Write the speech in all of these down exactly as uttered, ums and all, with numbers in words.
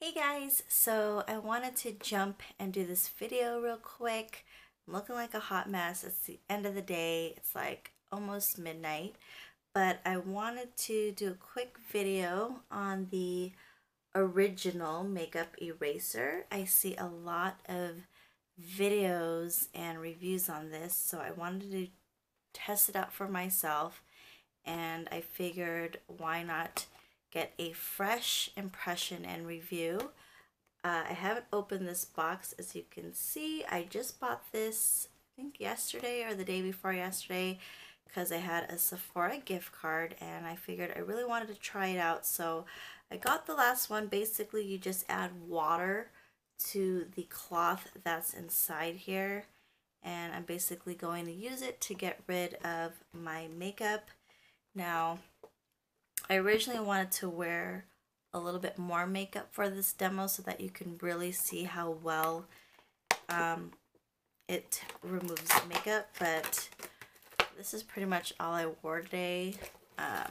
Hey guys, so I wanted to jump and do this video real quick. I'm looking like a hot mess. It's the end of the day. It's like almost midnight, but I wanted to do a quick video on the original makeup eraser. I see a lot of videos and reviews on this, so I wanted to test it out for myself, and I figured why not get a fresh impression and review. Uh, I haven't opened this box, as you can see. I just bought this, I think yesterday or the day before yesterday, because I had a Sephora gift card and I figured I really wanted to try it out. So I got the last one. Basically, you just add water to the cloth that's inside here. And I'm basically going to use it to get rid of my makeup. Now, I originally wanted to wear a little bit more makeup for this demo so that you can really see how well um, it removes makeup, but this is pretty much all I wore today. Um,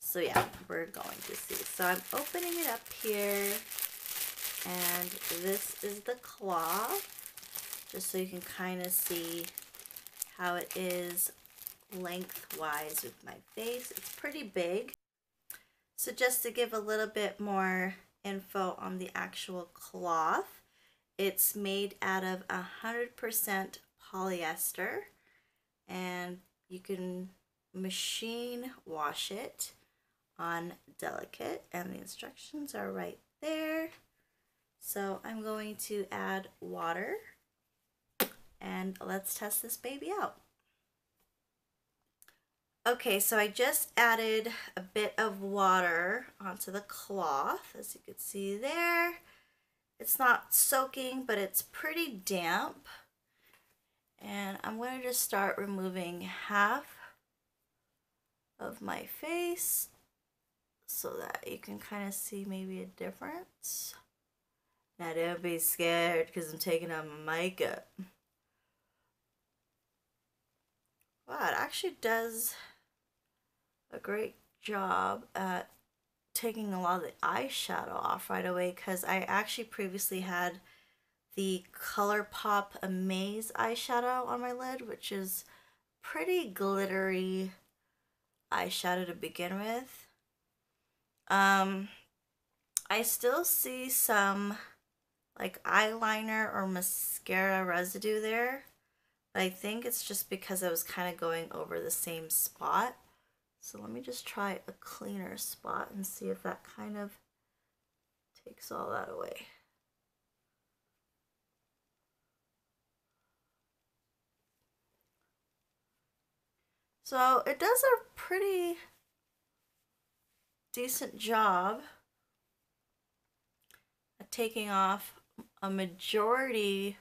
so yeah, we're going to see. So I'm opening it up here, and this is the cloth, just so you can kind of see how it is lengthwise with my face. It's pretty big. So just to give a little bit more info on the actual cloth, it's made out of a hundred percent polyester, and you can machine wash it on delicate, and the instructions are right there. So I'm going to add water and let's test this baby out. Okay, so I just added a bit of water onto the cloth, as you can see there. It's not soaking, but it's pretty damp. And I'm going to just start removing half of my face so that you can kind of see maybe a difference. Now don't be scared because I'm taking off my makeup. Wow, it actually does a great job at taking a lot of the eyeshadow off right away, because I actually previously had the ColourPop Amaze eyeshadow on my lid, which is pretty glittery eyeshadow to begin with. Um, I still see some like eyeliner or mascara residue there. I think it's just because I was kind of going over the same spot. So let me just try a cleaner spot and see if that kind of takes all that away. So it does a pretty decent job at taking off a majority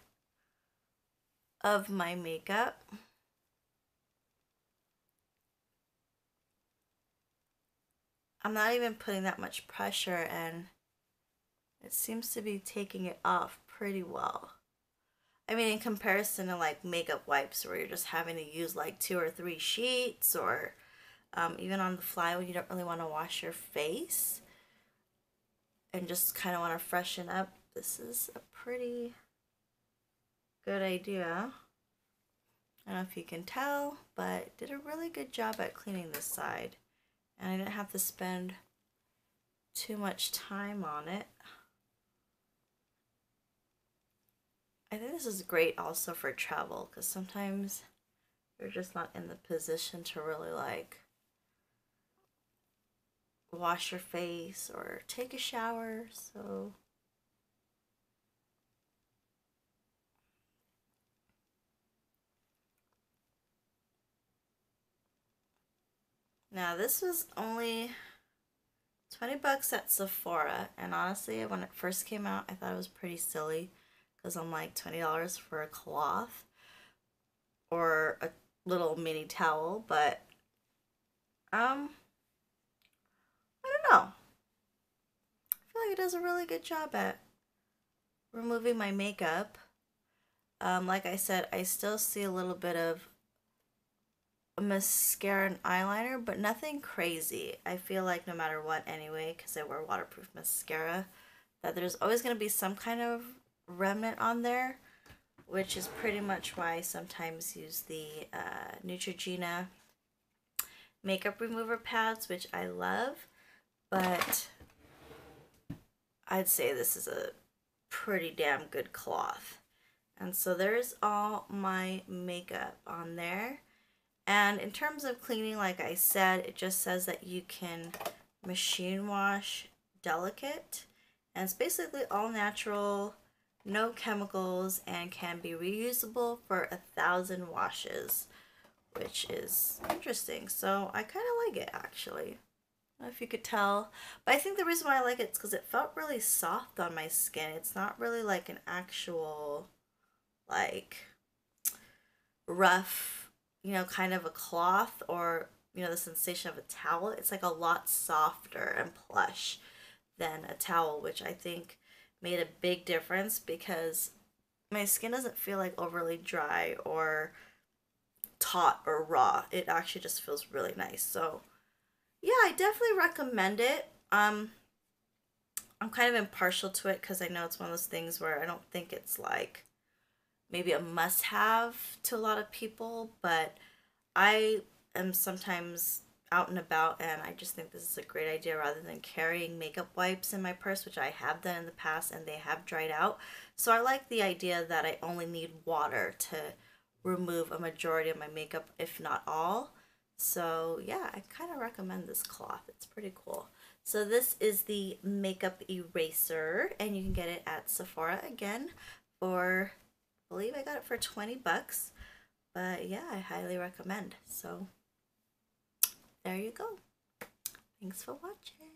of my makeup. I'm not even putting that much pressure, and it seems to be taking it off pretty well. I mean, in comparison to like makeup wipes where you're just having to use like two or three sheets, or um, even on the fly when you don't really want to wash your face and just kind of want to freshen up, this is a pretty good idea. I don't know if you can tell, but did a really good job at cleaning this side, and I didn't have to spend too much time on it. I think this is great also for travel, because sometimes you're just not in the position to really like wash your face or take a shower, so now this was only twenty bucks at Sephora, and honestly when it first came out I thought it was pretty silly, because I'm like twenty dollars for a cloth or a little mini towel, but um I don't know. I feel like it does a really good job at removing my makeup. Um, like I said, I still see a little bit of mascara and eyeliner, but nothing crazy. I feel like no matter what anyway, because I wear waterproof mascara, that there's always going to be some kind of remnant on there, which is pretty much why I sometimes use the uh, Neutrogena makeup remover pads, which I love, but I'd say this is a pretty damn good cloth. And so there's all my makeup on there. And in terms of cleaning, like I said, it just says that you can machine wash delicate. And it's basically all natural, no chemicals, and can be reusable for a thousand washes, which is interesting. So I kind of like it, actually. I don't know if you could tell, but I think the reason why I like it is because it felt really soft on my skin. It's not really like an actual, like, rough, you know, kind of a cloth, or, you know, the sensation of a towel. It's like a lot softer and plush than a towel, which I think made a big difference because my skin doesn't feel like overly dry or taut or raw. It actually just feels really nice. So yeah, I definitely recommend it. Um, I'm kind of impartial to it because I know it's one of those things where I don't think it's like maybe a must-have to a lot of people, but I am sometimes out and about and I just think this is a great idea rather than carrying makeup wipes in my purse, which I have done in the past and they have dried out. So I like the idea that I only need water to remove a majority of my makeup, if not all. So yeah, I kind of recommend this cloth. It's pretty cool. So this is the makeup eraser and you can get it at Sephora again for, I believe I got it for twenty bucks, but yeah, I highly recommend. So there you go. Thanks for watching.